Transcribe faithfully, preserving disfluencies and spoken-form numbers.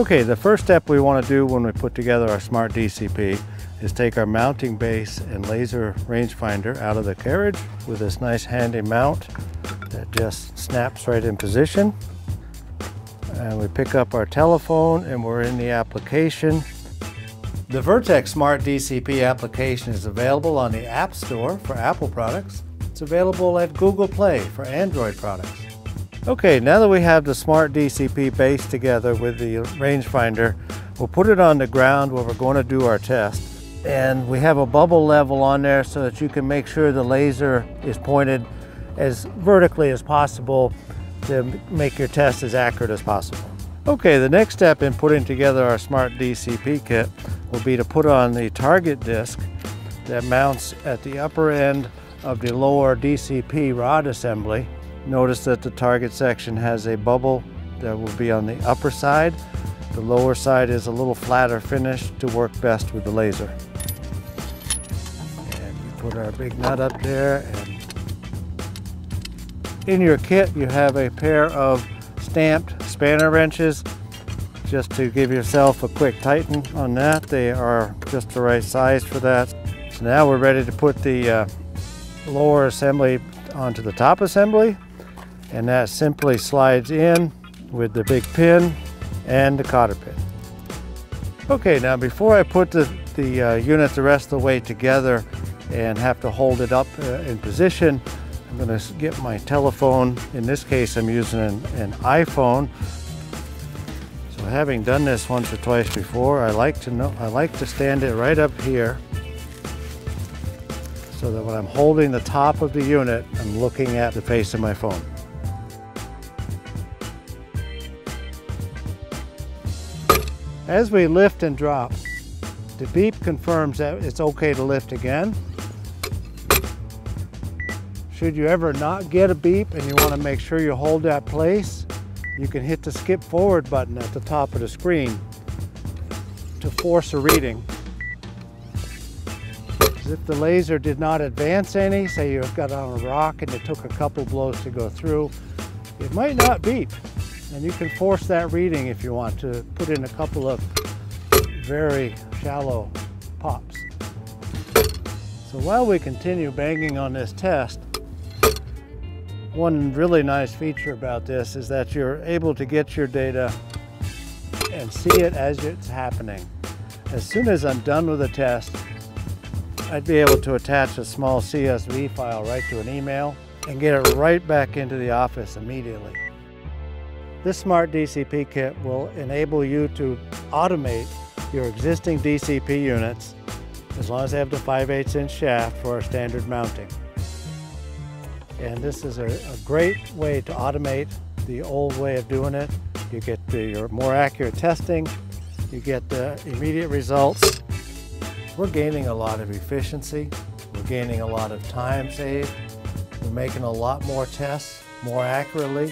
Okay, the first step we want to do when we put together our Smart D C P is take our mounting base and laser rangefinder out of the carriage with this nice handy mount that just snaps right in position. And we pick up our telephone and we're in the application. The Vertex Smart D C P application is available on the App Store for Apple products. It's available at Google Play for Android products. Okay, now that we have the Smart D C P base together with the rangefinder, we'll put it on the ground where we're going to do our test. And we have a bubble level on there so that you can make sure the laser is pointed as vertically as possible to make your test as accurate as possible. Okay, the next step in putting together our Smart D C P kit will be to put on the target disc that mounts at the upper end of the lower D C P rod assembly. Notice that the target section has a bubble that will be on the upper side. The lower side is a little flatter finish to work best with the laser. And we put our big nut up there. And in your kit, you have a pair of stamped spanner wrenches. Just to give yourself a quick tighten on that, they are just the right size for that. So now we're ready to put the uh, lower assembly onto the top assembly. And that simply slides in with the big pin and the cotter pin. Okay, now before I put the, the uh, unit the rest of the way together and have to hold it up uh, in position, I'm going to get my telephone. In this case, I'm using an, an iPhone. So having done this once or twice before, I like to know, I like to stand it right up here so that when I'm holding the top of the unit, I'm looking at the face of my phone. As we lift and drop, the beep confirms that it's okay to lift again. Should you ever not get a beep and you want to make sure you hold that place, you can hit the skip forward button at the top of the screen to force a reading. If the laser did not advance any, say you've got on a rock and it took a couple blows to go through, it might not beep. And you can force that reading if you want to put in a couple of very shallow pops. So while we continue banging on this test, one really nice feature about this is that you're able to get your data and see it as it's happening. As soon as I'm done with the test, I'd be able to attach a small C S V file right to an email and get it right back into the office immediately. This Smart D C P kit will enable you to automate your existing D C P units as long as they have the five eighths inch shaft for our standard mounting. And this is a, a great way to automate the old way of doing it. You get the, your more accurate testing, you get the immediate results. We're gaining a lot of efficiency, we're gaining a lot of time saved, we're making a lot more tests more accurately.